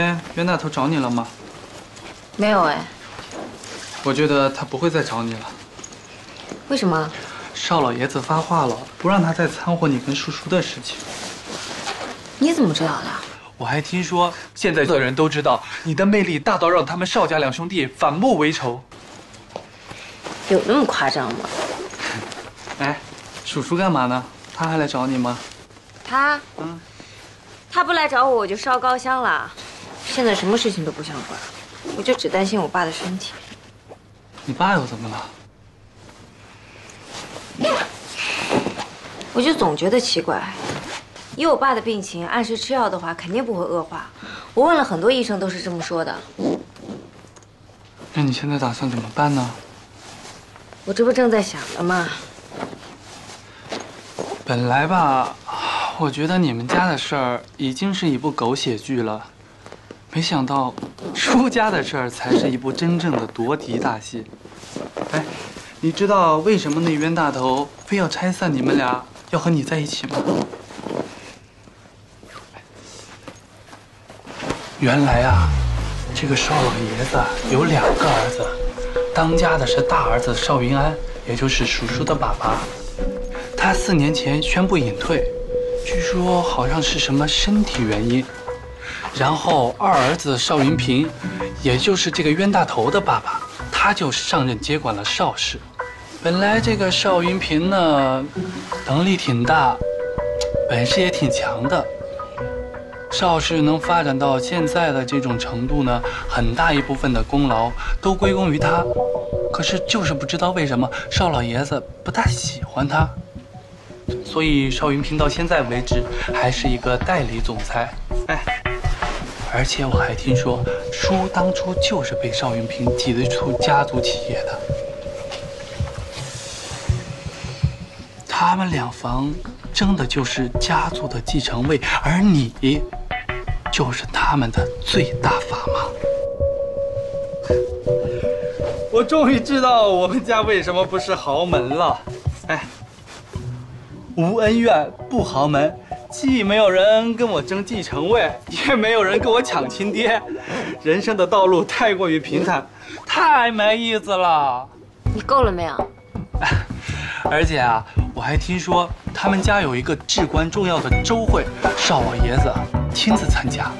哎，袁大头找你了吗？没有哎。我觉得他不会再找你了。为什么？邵老爷子发话了，不让他再掺和你跟叔叔的事情。你怎么知道的？我还听说，现在的人都知道你的魅力大到让他们邵家两兄弟反目为仇。有那么夸张吗？哎，叔叔干嘛呢？他还来找你吗？他，他不来找我，我就烧高香了。现在什么事情都不想管，我就只担心我爸的身体。你爸又怎么了？ 我就总觉得奇怪，以我爸的病情，按时吃药的话，肯定不会恶化。我问了很多医生，都是这么说的。那你现在打算怎么办呢？我这不正在想呢吗？本来吧，我觉得你们家的事儿已经是一部狗血剧了，没想到出家的事儿才是一部真正的夺嫡大戏。哎。 你知道为什么那冤大头非要拆散你们俩，要和你在一起吗？原来啊，这个邵老爷子有两个儿子，当家的是大儿子邵云安，也就是叔叔的爸爸。他4年前宣布隐退，据说好像是什么身体原因。然后二儿子邵云平，也就是这个冤大头的爸爸。 他就上任接管了邵氏。本来这个邵云平呢，能力挺大，本事也挺强的。邵氏能发展到现在的这种程度呢，很大一部分的功劳都归功于他。可是就是不知道为什么邵老爷子不大喜欢他，所以邵云平到现在为止还是一个代理总裁。哎。 而且我还听说，叔当初就是被邵云平挤得出家族企业的。他们两房争的就是家族的继承位，而你就是他们的最大砝码。我终于知道我们家为什么不是豪门了。哎，无恩怨不豪门。 既没有人跟我争继承位，也没有人跟我抢亲爹，人生的道路太过于平坦，太没意思了。你够了没有？而且啊，我还听说他们家有一个至关重要的周会，邵老爷子亲自参加。